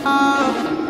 Up,